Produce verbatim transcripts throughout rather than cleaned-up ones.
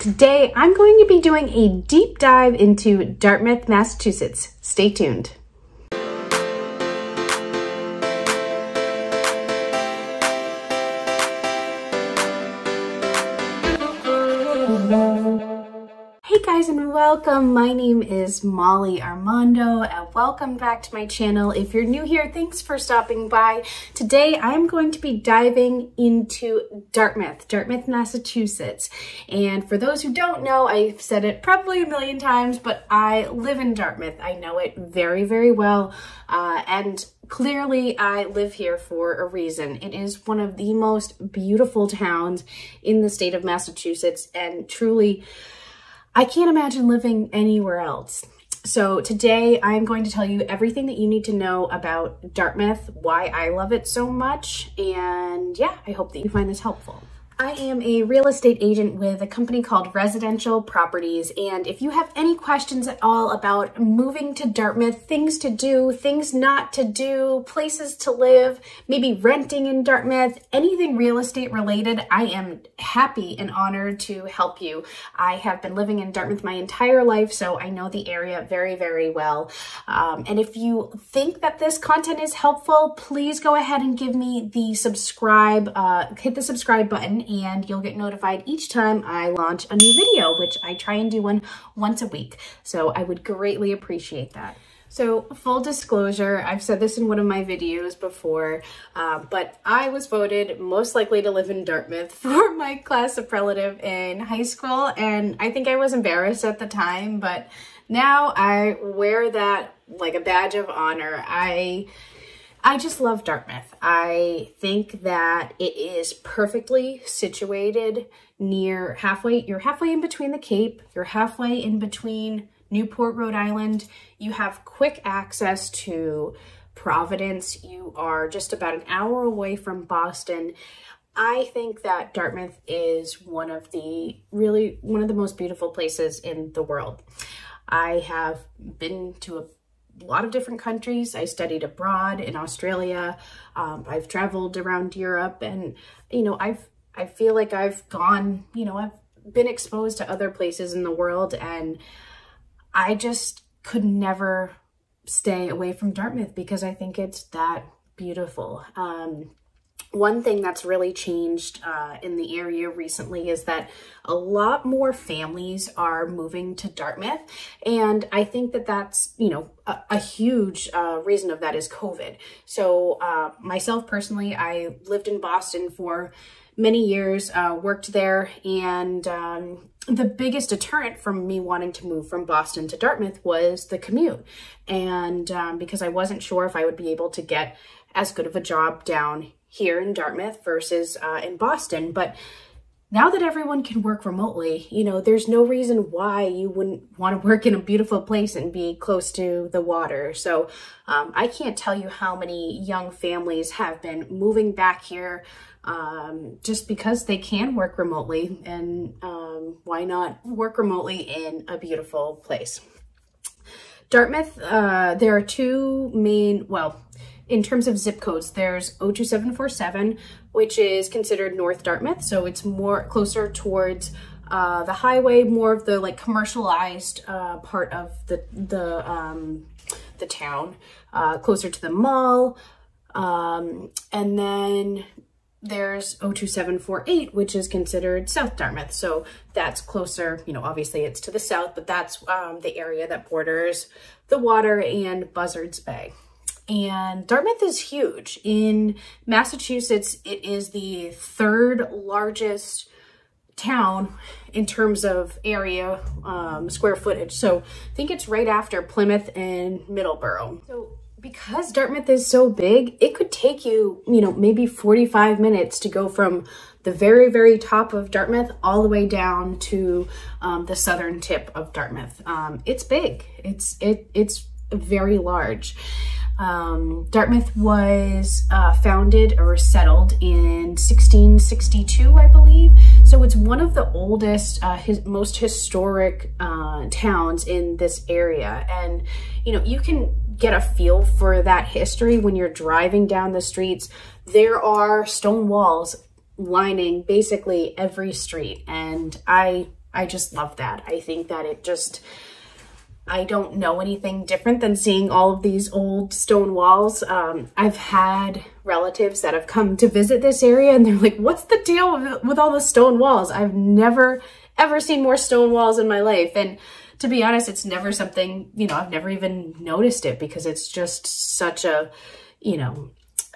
Today, I'm going to be doing a deep dive into Dartmouth, Massachusetts. Stay tuned. Hey guys and welcome, my name is Molly Armando and welcome back to my channel. If you're new here, thanks for stopping by. Today I'm going to be diving into Dartmouth, Dartmouth, Massachusetts. And for those who don't know, I've said it probably a million times, but I live in Dartmouth. I know it very, very well. Uh, and clearly, I live here for a reason. It is one of the most beautiful towns in the state of Massachusetts, and truly, I can't imagine living anywhere else. So today, I'm going to tell you everything that you need to know about Dartmouth, why I love it so much, and yeah, I hope that you find this helpful. I am a real estate agent with a company called Residential Properties, and if you have any questions at all about moving to Dartmouth, things to do, things not to do, places to live, maybe renting in Dartmouth, anything real estate related, I am happy and honored to help you. I have been living in Dartmouth my entire life, so I know the area very, very well. Um, and if you think that this content is helpful, please go ahead and give me the subscribe, uh, hit the subscribe button, and you'll get notified each time I launch a new video, which I try and do one once a week. So I would greatly appreciate that. So full disclosure, I've said this in one of my videos before, uh, but I was voted most likely to live in Dartmouth for my class of relative in high school. And I think I was embarrassed at the time, but now I wear that like a badge of honor. I I just love Dartmouth. I think that it is perfectly situated near halfway. You're halfway in between the Cape. You're halfway in between Newport, Rhode Island. You have quick access to Providence. You are just about an hour away from Boston. I think that Dartmouth is one of the really, one of the most beautiful places in the world. I have been to a a lot of different countries. I studied abroad in Australia. Um, I've traveled around Europe, and you know, I've I feel like I've gone, you know, I've been exposed to other places in the world, and I just could never stay away from Dartmouth because I think it's that beautiful. Um, One thing that's really changed uh, in the area recently is that a lot more families are moving to Dartmouth. And I think that that's, you know, a, a huge uh, reason of that is COVID. So uh, myself personally, I lived in Boston for many years, uh, worked there, and um, the biggest deterrent from me wanting to move from Boston to Dartmouth was the commute. And um, because I wasn't sure if I would be able to get as good of a job down here in Dartmouth versus uh, in Boston. But now that everyone can work remotely, you know, there's no reason why you wouldn't want to work in a beautiful place and be close to the water. So um, I can't tell you how many young families have been moving back here um, just because they can work remotely, and um, why not work remotely in a beautiful place. Dartmouth, uh, there are two main, well, in terms of zip codes, there's oh two seven four seven, which is considered North Dartmouth. So it's more closer towards uh, the highway, more of the like commercialized uh, part of the, the, um, the town, uh, closer to the mall. Um, and then there's oh two seven four eight, which is considered South Dartmouth. So that's closer, you know, obviously it's to the south, but that's um, the area that borders the water and Buzzards Bay. And Dartmouth is huge. In Massachusetts, it is the third largest town in terms of area, um, square footage. So I think it's right after Plymouth and Middleborough. So because Dartmouth is so big, it could take you, you know, maybe forty-five minutes to go from the very, very top of Dartmouth all the way down to um, the southern tip of Dartmouth. Um, it's big. It's, it, it's very large. Um, Dartmouth was uh, founded or settled in sixteen sixty-two, I believe. So it's one of the oldest, uh, his, most historic uh, towns in this area. And, you know, you can get a feel for that history when you're driving down the streets. There are stone walls lining basically every street. And I I just love that. I think that it just, I don't know anything different than seeing all of these old stone walls. Um, I've had relatives that have come to visit this area and they're like, what's the deal with, with all the stone walls? I've never, ever seen more stone walls in my life. And to be honest, it's never something, you know, I've never even noticed it because it's just such a, you know,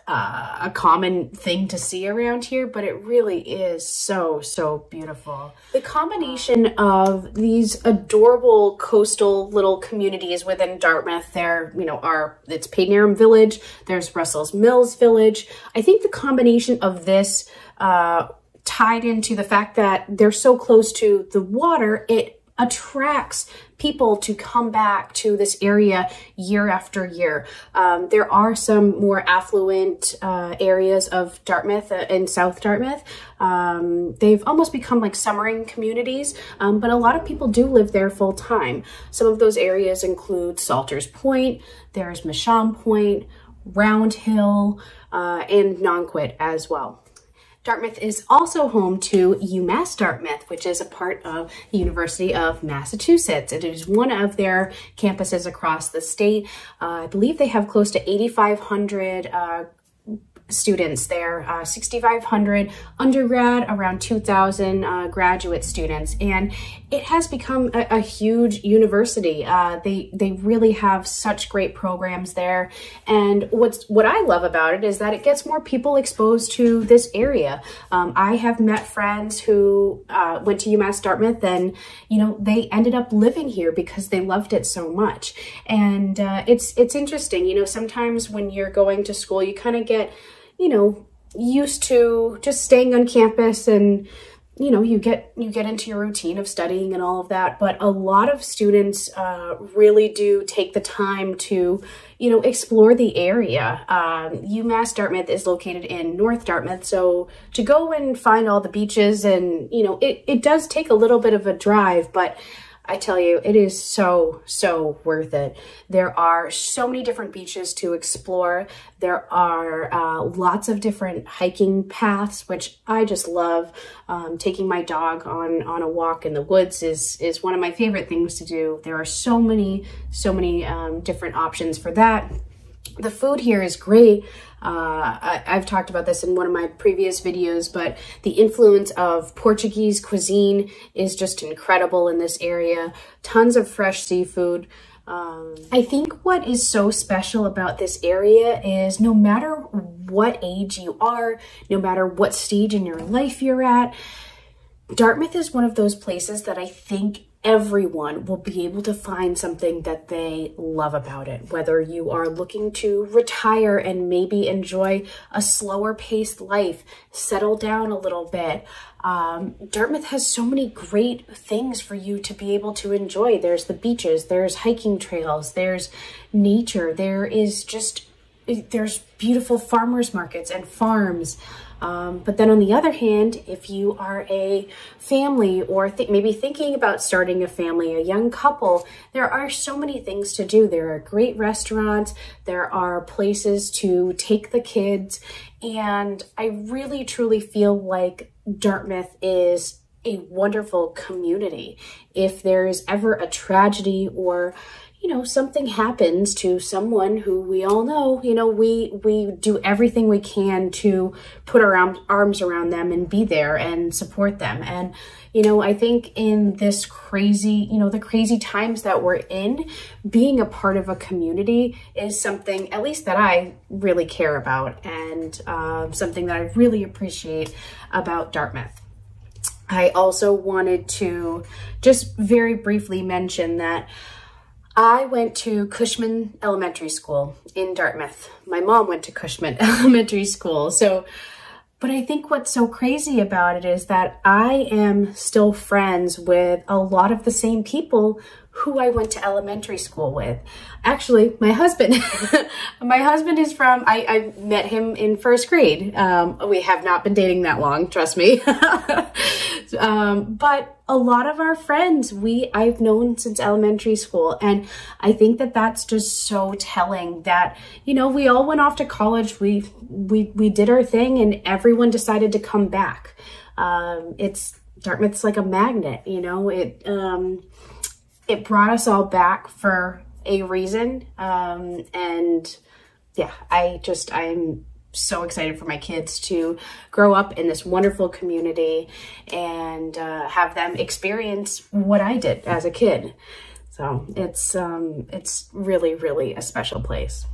uh, a common thing to see around here, but it really is so, so beautiful. The combination of these adorable coastal little communities within Dartmouth, there, you know, are, it's Padanaram Village, there's Russell's Mills Village. I think the combination of this uh, tied into the fact that they're so close to the water, it attracts people to come back to this area year after year. Um, there are some more affluent uh, areas of Dartmouth uh, in South Dartmouth. Um, they've almost become like summering communities, um, but a lot of people do live there full time. Some of those areas include Salters Point, there's Mishaum Point, Round Hill, uh, and Nonquit as well. Dartmouth is also home to UMass Dartmouth, which is a part of the University of Massachusetts. It is one of their campuses across the state. Uh, I believe they have close to eighty-five hundred uh, students there, uh, sixty-five hundred undergrad, around two thousand uh, graduate students. And it has become a, a huge university. Uh, they they really have such great programs there. And what's what I love about it is that it gets more people exposed to this area. Um, I have met friends who uh, went to UMass Dartmouth and, you know, they ended up living here because they loved it so much. And uh, it's, it's interesting, you know, sometimes when you're going to school, you kind of get, you know, used to just staying on campus and, you know, you get, you get into your routine of studying and all of that. But a lot of students uh, really do take the time to, you know, explore the area. Um, UMass Dartmouth is located in North Dartmouth. So to go and find all the beaches and, you know, it, it does take a little bit of a drive, but I tell you, it is so, so worth it. There are so many different beaches to explore. There are uh, lots of different hiking paths, which I just love. Um, taking my dog on, on a walk in the woods is, is one of my favorite things to do. There are so many, so many um, different options for that. The food here is great. Uh, I, I've talked about this in one of my previous videos, but the influence of Portuguese cuisine is just incredible in this area. Tons of fresh seafood. Um, I think what is so special about this area is no matter what age you are, no matter what stage in your life you're at, Dartmouth is one of those places that I think everyone will be able to find something that they love about it. Whether you are looking to retire and maybe enjoy a slower paced life, settle down a little bit. Um, Dartmouth has so many great things for you to be able to enjoy. There's the beaches, there's hiking trails, there's nature, there is just, there's beautiful farmers markets and farms. Um, but then on the other hand, if you are a family or th maybe thinking about starting a family, a young couple, there are so many things to do. There are great restaurants. There are places to take the kids. And I really, truly feel like Dartmouth is a wonderful community. If there is ever a tragedy or, you know, something happens to someone who we all know, you know, we we do everything we can to put our arms around them and be there and support them. And, you know, I think in this crazy, you know, the crazy times that we're in, being a part of a community is something, at least that I really care about, and uh, something that I really appreciate about Dartmouth. I also wanted to just very briefly mention that I went to Cushman Elementary School in Dartmouth. My mom went to Cushman Elementary School. So, but I think what's so crazy about it is that I am still friends with a lot of the same people who I went to elementary school with. Actually, my husband, my husband is from, I, I met him in first grade. Um, we have not been dating that long, trust me. um, but a lot of our friends, we, I've known since elementary school. And I think that that's just so telling that, you know, we all went off to college. We, we, we did our thing and everyone decided to come back. Um, it's, Dartmouth's like a magnet, you know, it, um, it brought us all back for a reason. Um, and yeah, I just, I'm so excited for my kids to grow up in this wonderful community and uh, have them experience what I did as a kid. So it's, um, it's really, really a special place.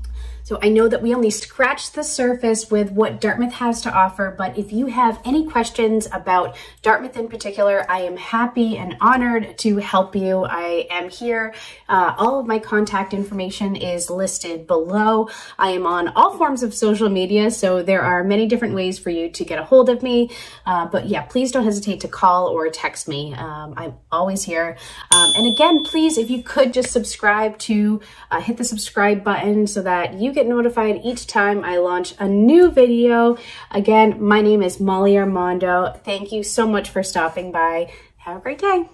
So I know that we only scratched the surface with what Dartmouth has to offer, but if you have any questions about Dartmouth in particular, I am happy and honored to help you. I am here. Uh, all of my contact information is listed below. I am on all forms of social media, so there are many different ways for you to get a hold of me. Uh, but yeah, please don't hesitate to call or text me. Um, I'm always here. Um, and again, please, if you could just subscribe to, uh, hit the subscribe button so that you can get notified each time I launch a new video. Again, my name is Molly Armando. Thank you so much for stopping by. Have a great day.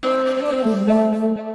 Bye.